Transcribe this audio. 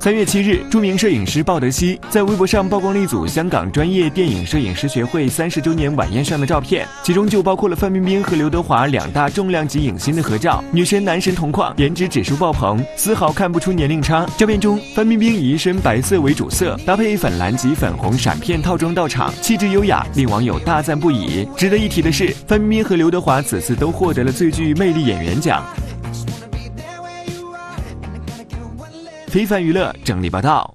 3月7日，著名摄影师鲍德熙在微博上曝光了一组香港专业电影摄影师学会30周年晚宴上的照片，其中就包括了范冰冰和刘德华两大重量级影星的合照，女神男神同框，颜值指数爆棚，丝毫看不出年龄差。照片中，范冰冰以一身白色为主色，搭配粉蓝及粉红闪片套装到场，气质优雅，令网友大赞不已。值得一提的是，范冰冰和刘德华此次都获得了最具魅力演员奖。非凡娱乐整理报道。